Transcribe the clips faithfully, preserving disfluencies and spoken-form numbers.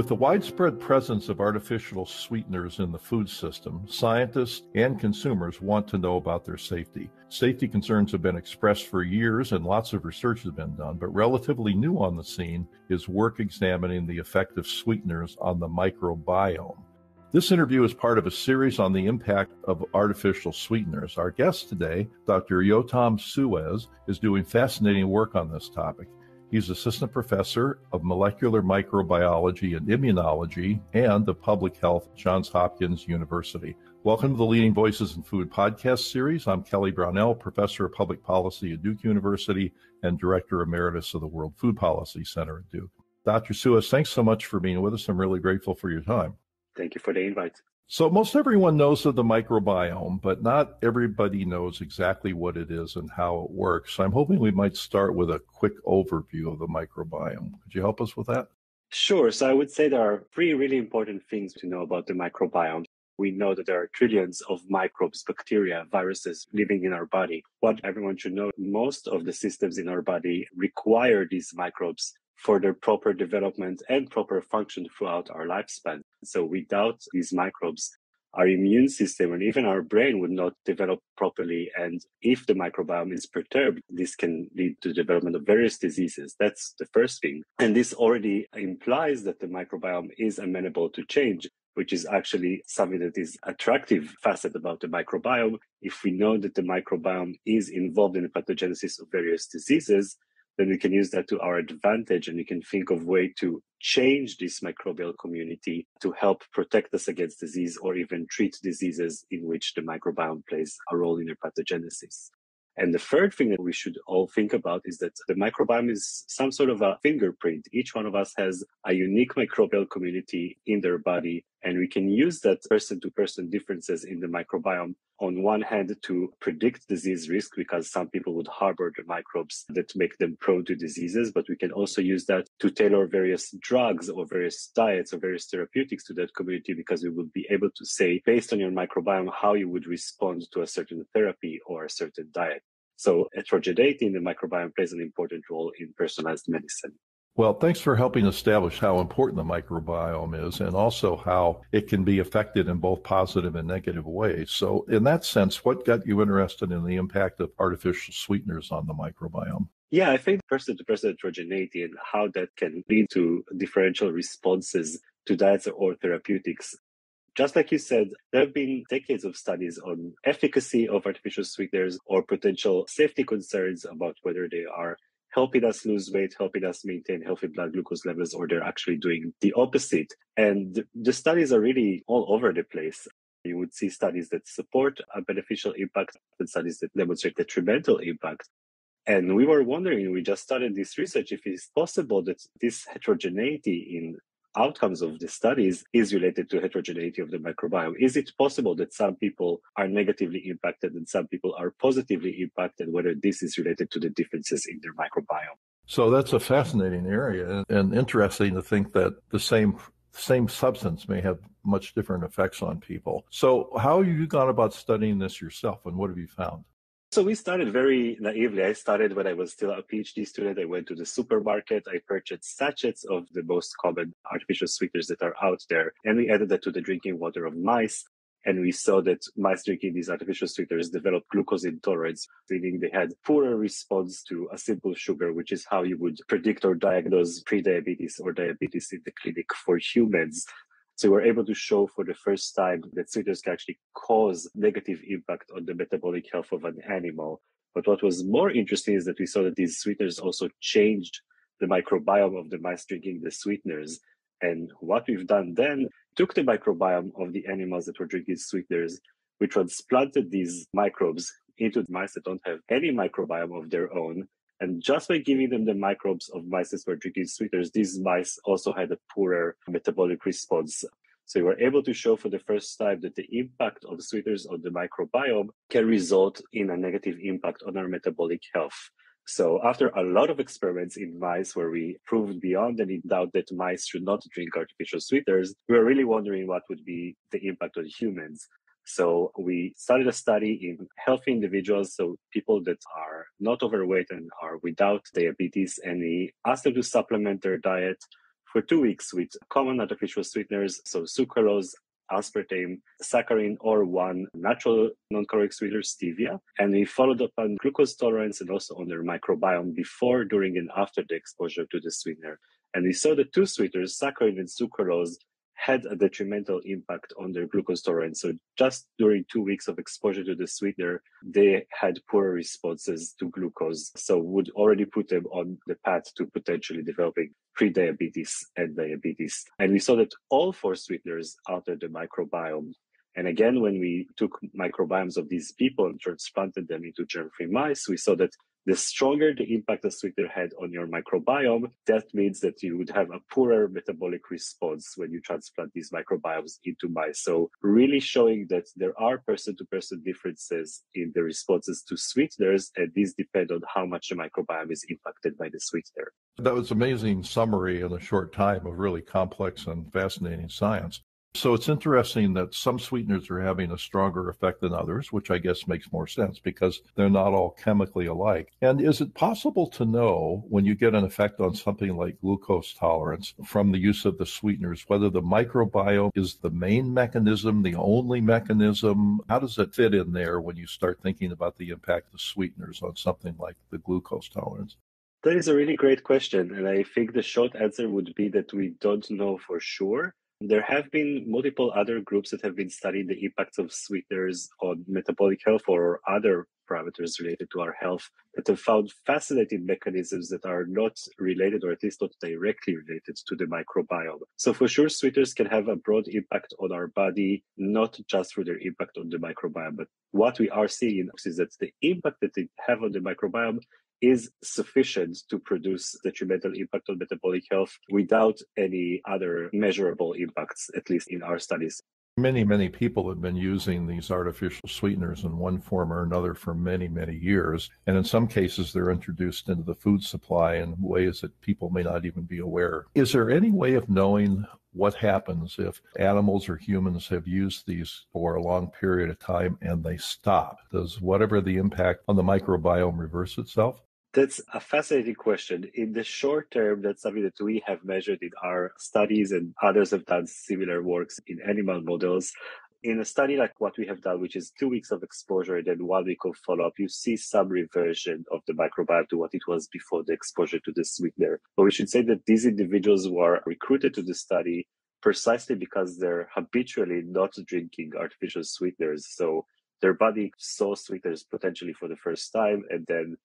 With the widespread presence of artificial sweeteners in the food system, scientists and consumers want to know about their safety. Safety concerns have been expressed for years and lots of research has been done, but relatively new on the scene is work examining the effect of sweeteners on the microbiome. This interview is part of a series on the impact of artificial sweeteners. Our guest today, Doctor Jotham Suez, is doing fascinating work on this topic. He's assistant professor of molecular microbiology and immunology and of public health, Johns Hopkins University. Welcome to the Leading Voices in Food podcast series. I'm Kelly Brownell, professor of public policy at Duke University and director emeritus of the World Food Policy Center at Duke. Doctor Suez, thanks so much for being with us. I'm really grateful for your time. Thank you for the invite. So most everyone knows of the microbiome, but not everybody knows exactly what it is and how it works. I'm hoping we might start with a quick overview of the microbiome. Could you help us with that? Sure. So I would say there are three really important things to know about the microbiome. We know that there are trillions of microbes, bacteria, viruses living in our body. What everyone should know, most of the systems in our body require these microbes for their proper development and proper function throughout our lifespan. So without these microbes, our immune system and even our brain would not develop properly. And if the microbiome is perturbed, this can lead to the development of various diseases. That's the first thing. And this already implies that the microbiome is amenable to change, which is actually something that is attractive facet about the microbiome. If we know that the microbiome is involved in the pathogenesis of various diseases, then we can use that to our advantage, and we can think of way to change this microbial community to help protect us against disease or even treat diseases in which the microbiome plays a role in their pathogenesis. And the third thing that we should all think about is that the microbiome is some sort of a fingerprint. Each one of us has a unique microbial community in their body, and we can use that person-to-person differences in the microbiome on one hand to predict disease risk, because some people would harbor the microbes that make them prone to diseases, but we can also use that to tailor various drugs or various diets or various therapeutics to that community, because we would be able to say, based on your microbiome, how you would respond to a certain therapy or a certain diet. So heterogeneity in the microbiome plays an important role in personalized medicine. Well, thanks for helping establish how important the microbiome is and also how it can be affected in both positive and negative ways. So in that sense, what got you interested in the impact of artificial sweeteners on the microbiome? Yeah, I think person-to-person heterogeneity and how that can lead to differential responses to diets or therapeutics. Just like you said, there have been decades of studies on efficacy of artificial sweeteners or potential safety concerns about whether they are helping us lose weight, helping us maintain healthy blood glucose levels, or they're actually doing the opposite. And the studies are really all over the place. You would see studies that support a beneficial impact and studies that demonstrate detrimental impact. And we were wondering, we just started this research, if it's possible that this heterogeneity in outcomes of the studies is related to heterogeneity of the microbiome. Is it possible that some people are negatively impacted and some people are positively impacted, whether this is related to the differences in their microbiome? So that's a fascinating area, and interesting to think that the same same substance may have much different effects on people. So how have you gone about studying this yourself, and what have you found? So we started very naively. I started when I was still a PhD student. I went to the supermarket. I purchased sachets of the most common artificial sweeteners that are out there. And we added that to the drinking water of mice. And we saw that mice drinking these artificial sweeteners developed glucose intolerance, meaning they had poorer response to a simple sugar, which is how you would predict or diagnose prediabetes or diabetes in the clinic for humans. So we were able to show for the first time that sweeteners can actually cause negative impact on the metabolic health of an animal. But what was more interesting is that we saw that these sweeteners also changed the microbiome of the mice drinking the sweeteners. And what we've done then, took the microbiome of the animals that were drinking sweeteners, we transplanted these microbes into mice that don't have any microbiome of their own. And just by giving them the microbes of mice that were drinking sweeteners, these mice also had a poorer metabolic response. So we were able to show for the first time that the impact of sweeteners on the microbiome can result in a negative impact on our metabolic health. So after a lot of experiments in mice where we proved beyond any doubt that mice should not drink artificial sweeteners, we were really wondering what would be the impact on humans. So we started a study in healthy individuals, so people that are not overweight and are without diabetes, and we asked them to supplement their diet for two weeks with common artificial sweeteners, so sucralose, aspartame, saccharin, or one natural non-caloric sweetener, stevia. And we followed up on glucose tolerance and also on their microbiome before, during, and after the exposure to the sweetener. And we saw the two sweeteners, saccharin and sucralose, had a detrimental impact on their glucose tolerance. So just during two weeks of exposure to the sweetener, they had poorer responses to glucose. So would already put them on the path to potentially developing pre-diabetes and diabetes. And we saw that all four sweeteners altered the microbiome. And again, when we took microbiomes of these people and transplanted them into germ-free mice, we saw that the stronger the impact the sweetener had on your microbiome, that means that you would have a poorer metabolic response when you transplant these microbiomes into mice. So really showing that there are person-to-person differences in the responses to sweeteners, and these depend on how much the microbiome is impacted by the sweetener. That was an amazing summary in a short time of really complex and fascinating science. So it's interesting that some sweeteners are having a stronger effect than others, which I guess makes more sense because they're not all chemically alike. And is it possible to know when you get an effect on something like glucose tolerance from the use of the sweeteners, whether the microbiome is the main mechanism, the only mechanism? How does it fit in there when you start thinking about the impact of sweeteners on something like the glucose tolerance? That is a really great question. And I think the short answer would be that we don't know for sure. There have been multiple other groups that have been studying the impacts of sweeteners on metabolic health or other parameters related to our health that have found fascinating mechanisms that are not related, or at least not directly related, to the microbiome. So for sure, sweeteners can have a broad impact on our body, not just through their impact on the microbiome. But what we are seeing is that the impact that they have on the microbiome is sufficient to produce detrimental impact on metabolic health without any other measurable impacts, at least in our studies. Many, many people have been using these artificial sweeteners in one form or another for many, many years. And in some cases, they're introduced into the food supply in ways that people may not even be aware. Is there any way of knowing what happens if animals or humans have used these for a long period of time and they stop? Does whatever the impact on the microbiome reverse itself? That's a fascinating question. In the short term, that's something that we have measured in our studies, and others have done similar works in animal models. In a study like what we have done, which is two weeks of exposure and then one week of follow-up, you see some reversion of the microbiome to what it was before the exposure to the sweetener. But we should say that these individuals were recruited to the study precisely because they're habitually not drinking artificial sweeteners. So their body saw sweeteners potentially for the first time, and then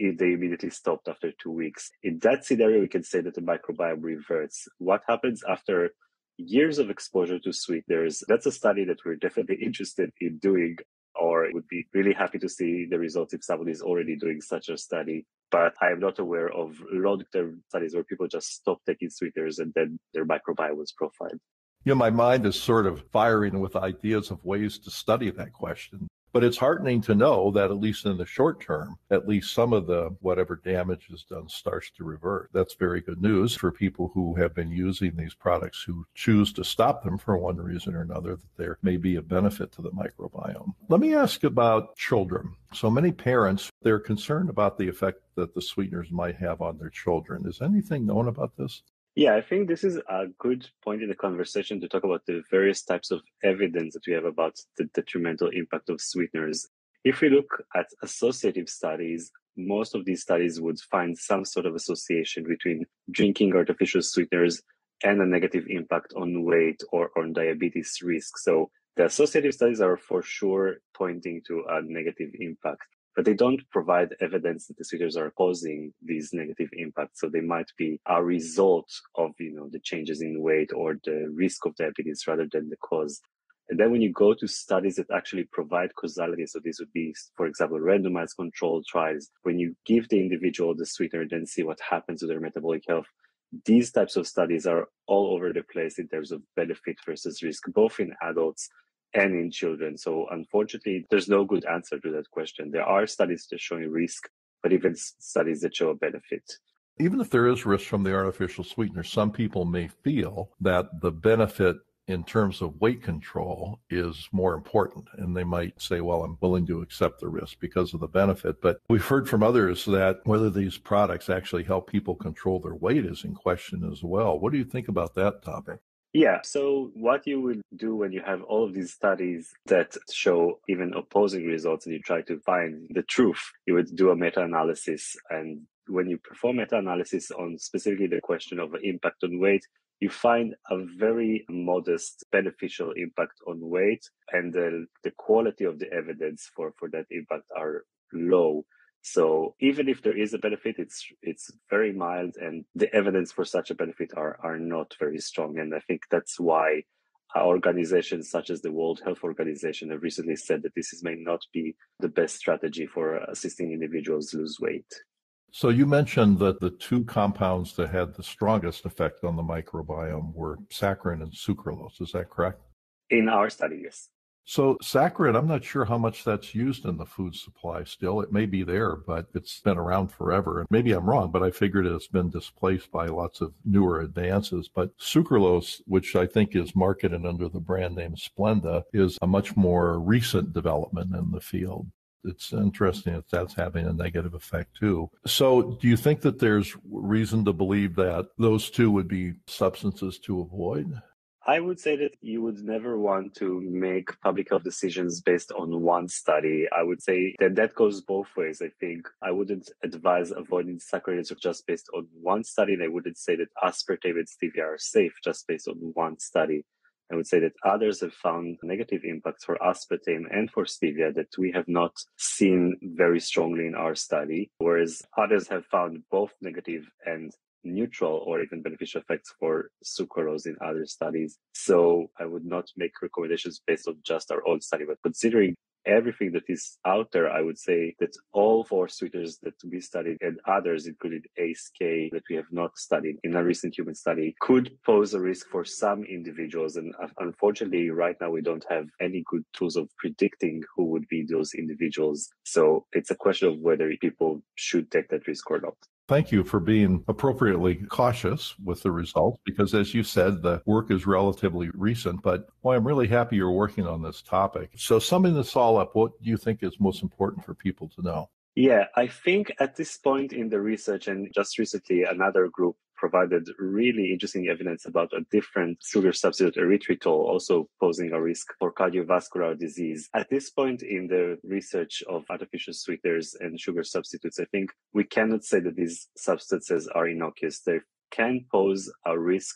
if they immediately stopped after two weeks. In that scenario, we can say that the microbiome reverts. What happens after years of exposure to sweeteners? That's a study that we're definitely interested in doing, or would be really happy to see the results if somebody is already doing such a study. But I am not aware of long-term studies where people just stop taking sweeteners and then their microbiome was profiled. You know, my mind is sort of firing with ideas of ways to study that question. But it's heartening to know that at least in the short term, at least some of the whatever damage is done starts to revert. That's very good news for people who have been using these products, who choose to stop them for one reason or another, that there may be a benefit to the microbiome. Let me ask about children. So many parents, they're concerned about the effect that the sweeteners might have on their children. Is anything known about this? Yeah, I think this is a good point in the conversation to talk about the various types of evidence that we have about the detrimental impact of sweeteners. If we look at associative studies, most of these studies would find some sort of association between drinking artificial sweeteners and a negative impact on weight or on diabetes risk. So the associative studies are for sure pointing to a negative impact, but they don't provide evidence that the sweeteners are causing these negative impacts. So they might be a result of, you know, the changes in weight or the risk of diabetes rather than the cause. And then when you go to studies that actually provide causality, so these would be, for example, randomized controlled trials, when you give the individual the sweetener and then see what happens to their metabolic health, these types of studies are all over the place in terms of benefit versus risk, both in adults and in children. So unfortunately, there's no good answer to that question. There are studies that show a risk, but even studies that show a benefit. Even if there is risk from the artificial sweetener, some people may feel that the benefit in terms of weight control is more important. And they might say, well, I'm willing to accept the risk because of the benefit. But we've heard from others that whether these products actually help people control their weight is in question as well. What do you think about that topic? Yeah, so what you will do when you have all of these studies that show even opposing results and you try to find the truth, you would do a meta-analysis. And when you perform meta-analysis on specifically the question of impact on weight, you find a very modest beneficial impact on weight, and the, the quality of the evidence for, for that impact are low. So even if there is a benefit, it's it's very mild, and the evidence for such a benefit are, are not very strong. And I think that's why organizations such as the World Health Organization have recently said that this is, may not be the best strategy for assisting individuals lose weight. So you mentioned that the two compounds that had the strongest effect on the microbiome were saccharin and sucralose. Is that correct? In our study, yes. So saccharin, I'm not sure how much that's used in the food supply still. It may be there, but it's been around forever. And maybe I'm wrong, but I figured it's been displaced by lots of newer advances. But sucralose, which I think is marketed under the brand name Splenda, is a much more recent development in the field. It's interesting that that's having a negative effect too. So do you think that there's reason to believe that those two would be substances to avoid? I would say that you would never want to make public health decisions based on one study. I would say that that goes both ways, I think. I wouldn't advise avoiding saccharides just based on one study. And I wouldn't say that aspartame and stevia are safe just based on one study. I would say that others have found negative impacts for aspartame and for stevia that we have not seen very strongly in our study, whereas others have found both negative and neutral or even beneficial effects for sucralose in other studies. So I would not make recommendations based on just our own study, but considering everything that is out there, I would say that all four sweeteners that we studied and others, including A C E, K, that we have not studied in a recent human study, could pose a risk for some individuals. And unfortunately, right now, we don't have any good tools of predicting who would be those individuals. So it's a question of whether people should take that risk or not. Thank you for being appropriately cautious with the results, because as you said, the work is relatively recent, but boy, I'm really happy you're working on this topic. So summing this all up, what do you think is most important for people to know? Yeah, I think at this point in the research, and just recently another group provided really interesting evidence about a different sugar substitute, erythritol, also posing a risk for cardiovascular disease. At this point in the research of artificial sweeteners and sugar substitutes, I think we cannot say that these substances are innocuous. They can pose a risk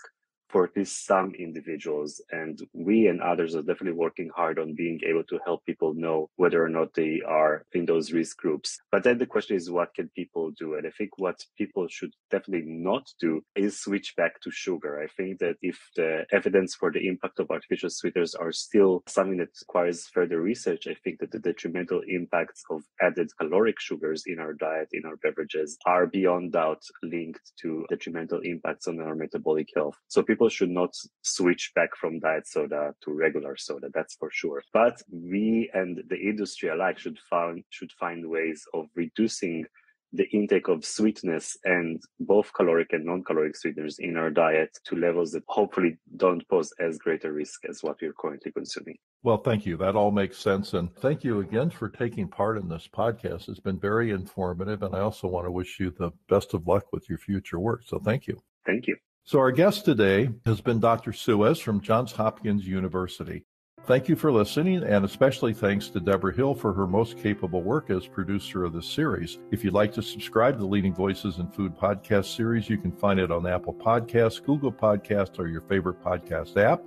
for at least some individuals. And we and others are definitely working hard on being able to help people know whether or not they are in those risk groups. But then the question is, what can people do? And I think what people should definitely not do is switch back to sugar. I think that if the evidence for the impact of artificial sweeteners are still something that requires further research, I think that the detrimental impacts of added caloric sugars in our diet, in our beverages, are beyond doubt linked to detrimental impacts on our metabolic health. So people should not switch back from diet soda to regular soda, that's for sure. But we and the industry alike should find, should find ways of reducing the intake of sweetness and both caloric and non-caloric sweeteners in our diet to levels that hopefully don't pose as great a risk as what we're currently consuming. Well, thank you. That all makes sense. And thank you again for taking part in this podcast. It's been very informative. And I also want to wish you the best of luck with your future work. So thank you. Thank you. So our guest today has been Doctor Suez from Johns Hopkins University. Thank you for listening, and especially thanks to Deborah Hill for her most capable work as producer of this series. If you'd like to subscribe to the Leading Voices in Food podcast series, you can find it on Apple Podcasts, Google Podcasts, or your favorite podcast app.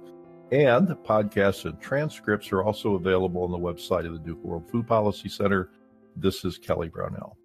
And podcasts and transcripts are also available on the website of the Duke World Food Policy Center. This is Kelly Brownell.